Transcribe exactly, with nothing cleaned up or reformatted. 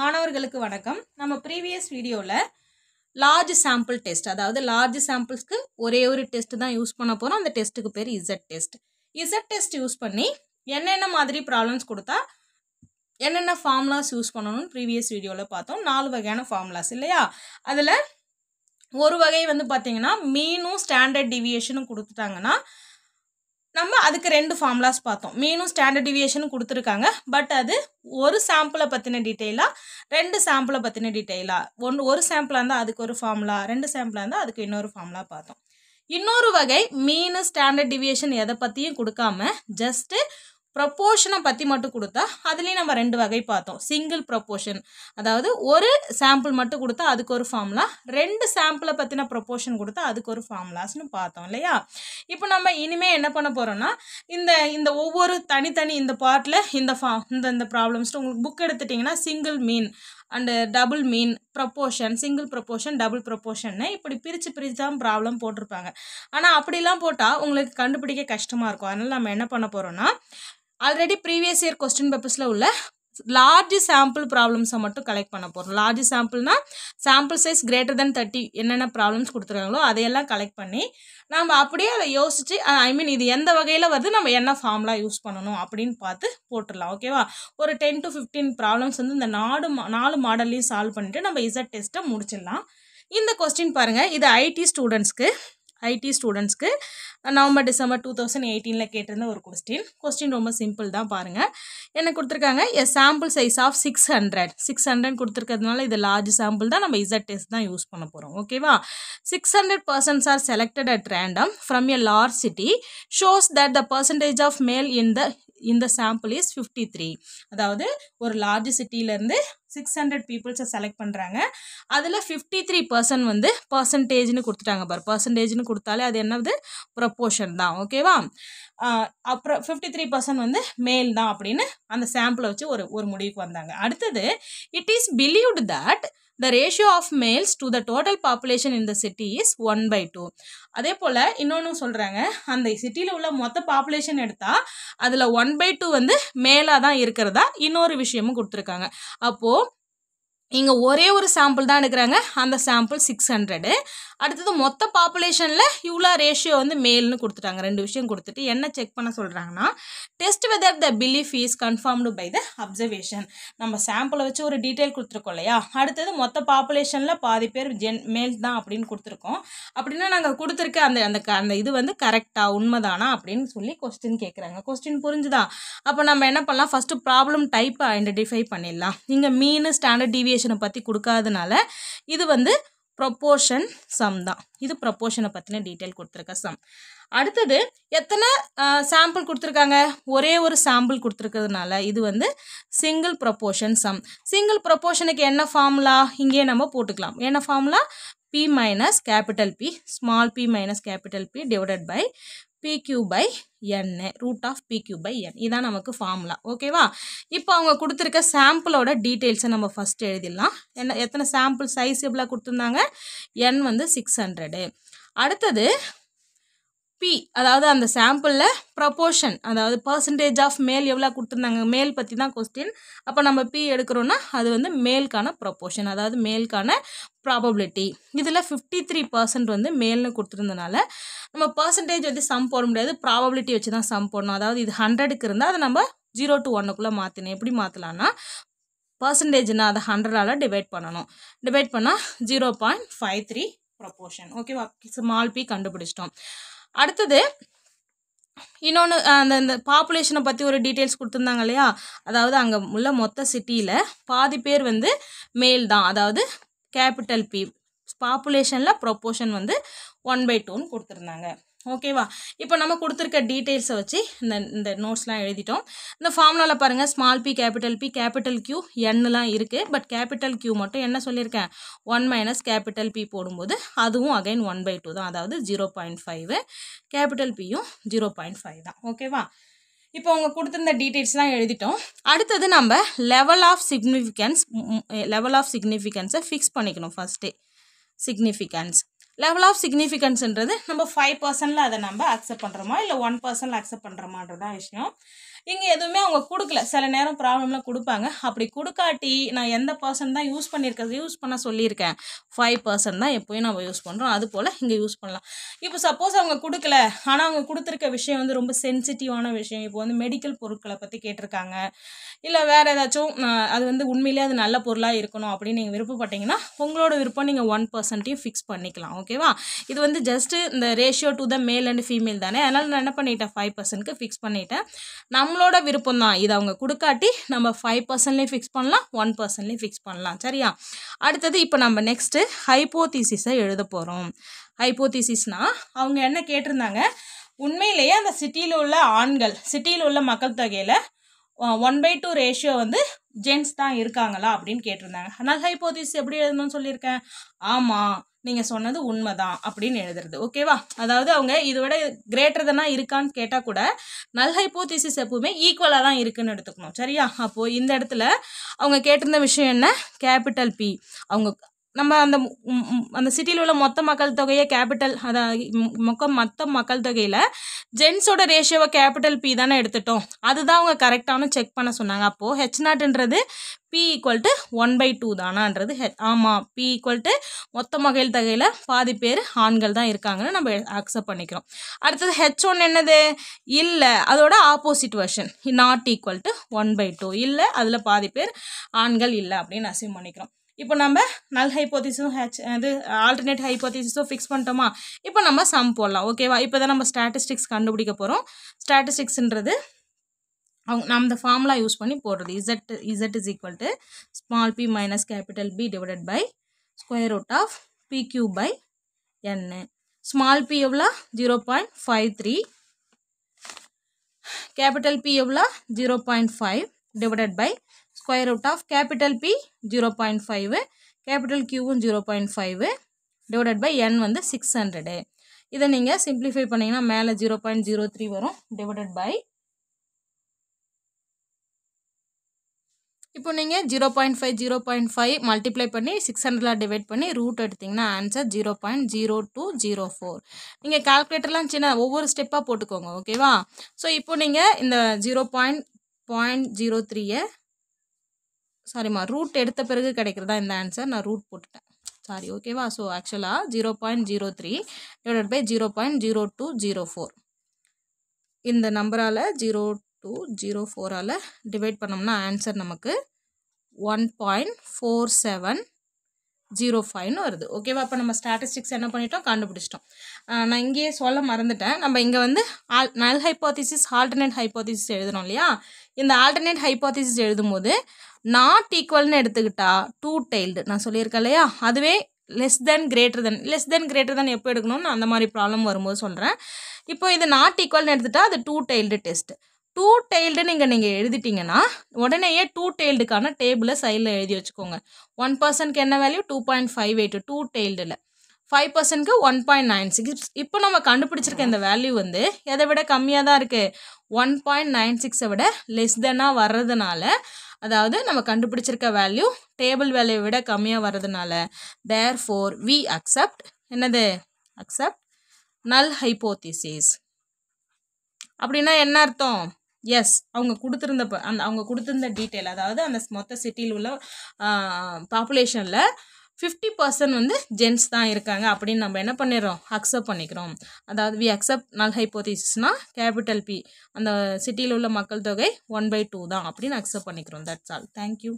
மாணவர்களுக்கு வணக்கம். நம்ம ப்ரீவியஸ் வீடியோவில் லார்ஜ் சாம்பிள் டெஸ்ட், அதாவது லார்ஜ் சாம்பிள்ஸ்க்கு ஒரே ஒரு டெஸ்ட் தான் யூஸ் பண்ண போகிறோம். அந்த டெஸ்ட்டுக்கு பேர் Z test. Z test use பண்ணி என்னென்ன மாதிரி ப்ராப்ளம்ஸ் கொடுத்தா என்னென்ன ஃபார்முலாஸ் யூஸ் பண்ணணும்னு ப்ரீவியஸ் வீடியோவில் பார்த்தோம். நாலு வகையான ஃபார்முலாஸ் இல்லையா? அதில் ஒரு வகை வந்து பார்த்திங்கன்னா மீனும் ஸ்டாண்டர்ட் டிவியேஷனும் கொடுத்துட்டாங்கன்னா நம்ம அதுக்கு ரெண்டு ஃபார்முலாஸ் பார்த்தோம். மீனும் ஸ்டாண்டர்ட் டிவியேஷனும் கொடுத்துருக்காங்க. பட் அது ஒரு சாம்பிளை பற்றின டீட்டெயிலாக, ரெண்டு சாம்பிளை பற்றின டீட்டெயிலாக, ஒன்று ஒரு சாம்பிளாக இருந்தால் அதுக்கு ஒரு ஃபார்முலா, ரெண்டு சாம்பிளாக இருந்தால் அதுக்கு இன்னொரு ஃபார்முலா பார்த்தோம். இன்னொரு வகை மீன் ஸ்டாண்டர்ட் டிவியேஷன் எதை பற்றியும் கொடுக்காம ஜஸ்ட்டு ப்ரொப்போர்ஷனை பற்றி மட்டும் கொடுத்தா அதுலேயும் நம்ம ரெண்டு வகை பார்த்தோம். சிங்கிள் ப்ரொப்போர்ஷன், அதாவது ஒரு சாம்பிள் மட்டும் கொடுத்தா அதுக்கு ஒரு ஃபார்முலா, ரெண்டு சாம்பிளை பற்றின ப்ரொப்போர்ஷன் கொடுத்தா அதுக்கு ஒரு ஃபார்முலாஸ்னு பார்த்தோம் இல்லையா? இப்போ நம்ம இனிமேல் என்ன பண்ண போகிறோம்னா இந்த இந்த ஒவ்வொரு தனித்தனி இந்த பார்ட்டில் இந்த ஃபா இந்த இந்த ப்ராப்ளம்ஸ்ட்டு உங்களுக்கு புக் எடுத்துட்டிங்கன்னா single mean and double mean proportion, single proportion, double ப்ரொப்போர்ஷன்னு இப்படி பிரித்து பிரித்து தான் ப்ராப்ளம் போட்டிருப்பாங்க. ஆனால் அப்படிலாம் போட்டால் உங்களுக்கு கண்டுபிடிக்க கஷ்டமாக இருக்கும். அதனால் நம்ம என்ன பண்ண போகிறோன்னா ஆல்ரெடி ப்ரீவியஸ் இயர் கொஸ்டின் பேப்பர்ஸில் உள்ள லார்ஜ் சாம்பிள் ப்ராப்ளம்ஸை மட்டும் கலெக்ட் பண்ண போகிறோம். லார்ஜ் சாம்பிள்னால் sample size greater than thirty என்னென்ன ப்ராப்ளம்ஸ் கொடுத்துருக்காங்களோ அதையெல்லாம் கலெக்ட் பண்ணி நம்ம அப்படியே அதை யோசித்து ஐ மீன் இது எந்த வகையில் வந்து நம்ம என்ன ஃபார்முலா யூஸ் பண்ணணும் அப்படின்னு பார்த்து போட்டுடலாம். ஓகேவா? ஒரு டென் டு ஃபிஃப்டீன் ப்ராப்ளம்ஸ் வந்து இந்த நாலு நாலு மாடல்லையும் சால்வ் பண்ணிவிட்டு நம்ம இசட் டெஸ்ட்டை முடிச்சிடலாம். இந்த கொஸ்டின் பாருங்கள், இது ஐடி ஸ்டூடெண்ட்ஸ்க்கு ஐடி ஸ்டூடெண்ட்ஸ்க்கு நவம்பர் டிசம்பர் டூ தௌசண்ட் எயிட்டீனில் கேட்டிருந்த ஒரு கொஸ்டின். கொஸ்டின் ரொம்ப சிம்பிள் தான். பாருங்கள் என்ன கொடுத்துருக்காங்க, a sample size of six hundred six hundred கொடுத்துருக்கிறதுனால இது லார்ஜ் சாம்பிள் தான், நம்ம இசட் டெஸ்ட் தான் யூஸ் பண்ண போகிறோம். ஓகேவா? Six hundred persons are selected at random from a large city shows that the percentage of male in த இந்த sample is fifty three. அதாவது ஒரு லார்ஜ் சிட்டியிலேருந்து சிக்ஸ் ஹண்ட்ரட் பீப்புள்ஸை செலக்ட் பண்ணுறாங்க. அதில் ஃபிஃப்டி த்ரீ பர்சன்ட் வந்து பர்சன்டேஜ்னு கொடுத்துட்டாங்க. பார், பர்சன்டேஜ்னு கொடுத்தாலே அது என்னது, ப்ரொப்போர்ஷன் தான். ஓகேவா? அப்புறம் ஃபிஃப்டி த்ரீ பர்சன்ட் வந்து மேல் தான் அப்படின்னு அந்த சாம்பிளை வச்சு ஒரு ஒரு முடிவுக்கு வந்தாங்க. அடுத்தது, it is believed that the ratio of males to the total population in the city is one by two. அதே போல் இன்னொன்று சொல்கிறாங்க, அந்த சிட்டியில் உள்ள மொத்த பாப்புலேஷன் எடுத்தால் அதில் ஒன் பை டூ வந்து மேலாக தான் இருக்கிறதா இன்னொரு விஷயமும் கொடுத்துருக்காங்க. அப்போது இங்கே ஒரே ஒரு சாம்பிள் தான் எடுக்கிறாங்க, அந்த சாம்பிள் சிக்ஸ் ஹண்ட்ரடு. அடுத்தது மொத்த பாப்புலேஷனில் இவ்வளோ ரேஷியோ வந்து மேல்னு கொடுத்துட்டாங்க. ரெண்டு விஷயம் கொடுத்துட்டு என்ன செக் பண்ண சொல்கிறாங்கன்னா, test whether the belief is confirmed by the observation. நம்ம சாம்பிளை வச்சு ஒரு டீட்டெயில் கொடுத்துருக்கோம் இல்லையா? அடுத்தது மொத்த பாப்புலேஷனில் பாதி பேர் ஜென் மேல் தான் அப்படின்னு கொடுத்துருக்கோம். அப்படின்னா நாங்கள் கொடுத்துருக்க அந்த அந்த அந்த இது வந்து கரெக்டாக உண்மைதானா அப்படின்னு சொல்லி கொஸ்டின் கேட்குறாங்க. கொஸ்டின் புரிஞ்சுதா? அப்போ நம்ம என்ன பண்ணலாம், ஃபஸ்ட்டு ப்ராப்ளம் டைப்பை ஐடென்டிஃபை பண்ணிடலாம். இங்கே மீன் ஸ்டாண்டர்ட் டிவியேஷன் பத்தி கொடுக்காதனால இது வந்து ப்ரொப்போர்ஷன் சம் தான். இது ப்ரொப்போர்ஷனை பற்றின டீட்டெயில் கொடுத்துருக்க சம். அடுத்தது எத்தனை சாம்பிள் கொடுத்துருக்காங்க, ஒரே ஒரு சாம்பிள் கொடுத்துருக்கிறதுனால இது வந்து சிங்கிள் ப்ரொப்போர்ஷன் சம். சிங்கிள் ப்ரொப்போர்ஷனுக்கு என்ன ஃபார்முலா இங்கே நம்ம போட்டுக்கலாம். என்ன formula? P minus capital P, small p minus capital P divided by PQ by n, root of PQ by n. இதான் நமக்கு formula. ஓகேவா? இப்போ அவங்க கொடுத்துருக்க சாம்பிளோட டீட்டெயில்ஸை நம்ம ஃபஸ்ட் எழுதிடலாம். என்ன, எத்தனை சாம்பிள் சைஸ் எவ்வளோ கொடுத்துருந்தாங்க? n வந்து சிக்ஸ் ஹண்ட்ரடு. அடுத்தது பி, அதாவது அந்த சாம்பிளில் ப்ரொப்போர்ஷன், அதாவது பர்சன்டேஜ் ஆஃப் மேல் எவ்வளோ கொடுத்துருந்தாங்க, மேல் பற்றி தான் கொஸ்டின். அப்போ நம்ம பி எடுக்கிறோன்னா அது வந்து மேலுக்கான ப்ரொப்போர்ஷன், அதாவது மேலுக்கான ப்ராபபிலிட்டி. இதில் ஃபிஃப்டி த்ரீ பர்சன்ட் வந்து மேல்னு கொடுத்துருந்தனால நம்ம பர்சன்டேஜ் வந்து சம் போட முடியாது, ப்ராபபிலிட்டி வச்சு தான் சம் போடணும். அதாவது இது ஹண்ட்ரடுக்கு இருந்தால் அதை நம்ம ஜீரோ டு ஒன்றுக்குள்ளே மாற்றினேன். எப்படி மாற்றலான்னா, பர்சன்டேஜ்னால் அதை ஹண்ட்ரடால் டிவைட் பண்ணணும். டிவைட் பண்ணால் zero point five three proportion. ஓகேவா? ஸ்மால் பி கண்டுபிடிச்சிட்டோம். அடுத்தது இன்னொன்று, அந்த இந்த பாப்புலேஷனை பற்றி ஒரு டீட்டெயில்ஸ் கொடுத்துருந்தாங்க இல்லையா? அதாவது அங்கே உள்ள மொத்த சிட்டியில் பாதி பேர் வந்து மேல் தான், அதாவது கேபிட்டல் பி. பாப்புலேஷனில் ப்ரொப்போர்ஷன் வந்து ஒன் பை டூன்னு கொடுத்துருந்தாங்க. ஓகேவா? இப்போ நம்ம கொடுத்துருக்க டீட்டெயில்ஸை வச்சு இந்த இந்த நோட்ஸ்லாம் எழுதிட்டோம். இந்த ஃபார்முலாவில் பாருங்கள், small p capital P capital Q என்னெலாம் இருக்குது. பட் கேபிட்டல் கியூ மட்டும் என்ன சொல்லியிருக்கேன், ஒன் மைனஸ் கேபிட்டல் பி போடும்போது அதுவும் அகைன் ஒன் பை டூ தான், அதாவது ஜீரோ பாயிண்ட் ஃபைவு. கேபிட்டல் பியும் ஜீரோ பாயிண்ட் ஃபைவ் தான். ஓகேவா? இப்போ அவங்க கொடுத்துருந்த டீட்டெயில்ஸ்லாம் எழுதிட்டோம். அடுத்தது நம்ம level of significance level of சிக்னிஃபிகன்ஸை ஃபிக்ஸ் பண்ணிக்கணும். ஃபஸ்ட்டு சிக்னிஃபிகன்ஸ், லெவல் ஆஃப் சிக்னிஃபிகன்ஸ்ன்றது நம்ம ஃபைவ் பர்சன்டில் அதை நம்ம அக்செப்ட் பண்ணுறோமா இல்லை ஒன் பர்சன்டில் அக்செப்ட் பண்ணுறோமான்றதான் விஷயம். இங்க எதுமே அவங்க கொடுக்கல சில நேரம் ப்ராப்ளம்ல கொடுப்பாங்க அப்படி கொடுக்காட்டி நான் எந்த பர்சன்ட் தான் யூஸ் பண்ணிருக்கேன் யூஸ் பண்ண சொல்லிருக்கேன் five percent தான் எப்பவே நாம யூஸ் பண்றோம் அது போல இங்க யூஸ் பண்ணலாம் இப்போ சப்போஸ் அவங்க கொடுக்கல ஆனா அவங்க கொடுத்திருக்க விஷயம் வந்து ரொம்ப சென்சிட்டிவான விஷயம் இப்போ வந்து மெடிக்கல் பொருட்களை பத்தி கேட்டிருக்காங்க இல்ல வேற ஏதாச்சும் அது வந்து உண்மையிலேயே அது நல்ல பொருளா இருக்கணும் அப்படி நீங்க விருப்பப்பட்டீங்கன்னா உங்களோட விருப்பம் நீங்க one percent fix பண்ணிக்கலாம் ஓகேவா இது வந்து just the ratio to the male and female தானே அதனால நான் என்ன பண்ணிட்டேன் five percent க்கு fix பண்ணிட்டேன் நம்மளோட விருப்பம் தான் இது அவங்க கொடுக்காட்டி நம்ம five percent ல fix பண்ணலாம் one percent ல fix பண்ணலாம் சரியா அடுத்து இப்போ நம்ம next hypothesis எழுத போறோம் hypothesis னா அவங்க என்ன கேட்டிருந்தாங்க உண்மையிலேயே அந்த சிட்டில உள்ள ஆண்கள் சிட்டில உள்ள மக்கள் தொகையில one by two ratio வந்து ஜென்ஸ் தான் இருக்காங்களா அப்படிን கேட்டிருந்தாங்க அதனால ஹைபோதீசிஸ் எப்படி எழுதணும்னு சொல்லிருக்கேன் ஆமா நீங்க சொன்னது உண்மைதான் அப்படிን எழுதுறது ஓகேவா அதாவது அவங்க இதுவிட greater than இருக்கான்னு கேட்டா கூட null hypothesis எப்பவுமே equal-ஆ தான் இருக்குன்னு எடுத்துக்கணும் சரியா அப்போ இந்த இடத்துல அவங்க கேட்டிருந்த விஷயம் என்ன capital P அவங்க நம்ம அந்த அந்த சிட்டில உள்ள மொத்த மக்கள் தொகைய கேபிடல் அத மொத்த மக்கள் தொகையில ஜென்ஸோட ரேஷியோவை கேபிடல் P தான எடுத்துட்டோம் அதுதான் அவங்க கரெக்ட்டானு செக் பண்ண சொன்னாங்க அப்போ H zero ன்றது P equal to one by two தானான்றது ஆமா P equal to மொத்த மக்கள் தொகையில பாதி பேர் ஆண்கள் தான் இருக்காங்கன்னு நம்ம அக்செப்ட் பண்ணிக்கிறோம் அடுத்து H one என்னது இல்ல அதோட opposite version not equal to one by two இல்ல அதுல பாதி பேர் ஆண்கள் இல்ல அப்படினு அசைன் பண்ணிக்கிறோம் இப்போ நம்ம null hypothesis அது alternate hypothesis fix பண்ணிட்டோமா இப்போ நம்ம sum போடலாம் ஓகேவா இப்போதான் நம்ம statistics கண்டுபிடிக்க போறோம் statistics ன்றது நாம் இந்த ஃபார்முலா யூஸ் பண்ணி போடுறது z z is equal to small p minus capital B divided by square root of pq by n small p எவ்வளவு zero point five three capital P எவ்வளவு zero point five divided by square root of capital P zero point five capital Q zero point five divided by n வந்து six hundred இதை நீங்க simplify பண்ணீங்கன்னா மேல zero point zero three வரும் divided by இப்போ நீங்க zero point five zero point five multiply பண்ணி six hundred ல டிவைட் பண்ணி root எடுத்தீங்கன்னா answer zero point zero two zero four நீங்க கால்குலேட்டர்லாம் சின்ன ஒவ்வொரு ஸ்டெப்பா போட்டுக்கோங்க ஓகேவா சோ இப்போ நீங்க இந்த zero point zero three sorry ma root எடுத்த பிறகு கிடைக்கிறதா இந்த ஆன்சர் நான் root போட்டுட்டேன் sorry okay va so actually zero point zero three divided by zero point zero two zero four இந்த நம்பரால zero two zero four ஆல டிவைட் பண்ணோம்னா ஆன்சர் நமக்கு one point four seven zero five னு வருது ஓகேவா அப்ப நம்ம ஸ்டாட்டிஸ்டிக்ஸ் என்ன பண்ணிட்டோம் கண்டுபிடிச்சிட்டோம் நான் இங்கேயே சொல்ல மறந்துட்டேன் நம்ம இங்க வந்து null hypothesis alternate hypothesis எழுதணும் இல்லையா இந்த alternate hypothesis எழுதும்போது not equal னு எடுத்துக்கிட்டா two tailed நான் சொல்லியிருக்கேன் இல்லையா அதுவே less than greater than less than greater than எப்போ எடுக்கணும்னு அந்த மாதிரி ப்ராப்ளம் வரும்போது சொல்றேன் இப்போ இது not equal னு எடுத்துட்டா அது two tailed test two tailed நீங்க நீங்க எழுதிட்டீங்கனா உடனேயே two tailed கான டேபிளை சைடுல எழுதி வச்சுக்கோங்க one percent க்கு என்ன value two point five eight two tailed ல five percent க்கு one point nine six இப்போ நம்ம கண்டுபிடிச்சிருக்க இந்த வேல்யூ வந்து எதை விட கம்மியா தான் இருக்கு one point nine six விட less than ஆ வரதுனால அதாவது நம்ம கண்டுபிடிச்சிருக்க வேல்யூ டேபிள் வேல்யூ விட கம்மியா வரதுனால therefore we accept என்னது accept null hypothesis அப்படினா என்ன அர்த்தம் எஸ் அவங்க கொடுத்திருந்த அந்த அவங்க கொடுத்திருந்த டீடைல் அதாவது அந்த மொத்த சிட்டில உள்ள பாப்புலேஷன்ல fifty percent வந்து ஜென்ஸ் தான் இருக்காங்க அப்படி நம்ம என்ன பண்ணிரோம் அக்செப்ட் பண்ணிக்கிறோம் அதாவது we accept null hypothesis னா capital P அந்த சிட்டில உள்ள மக்கள் தொகை one by two தான் அப்படி அக்செப்ட் பண்ணிக்கிறோம் that's all thank you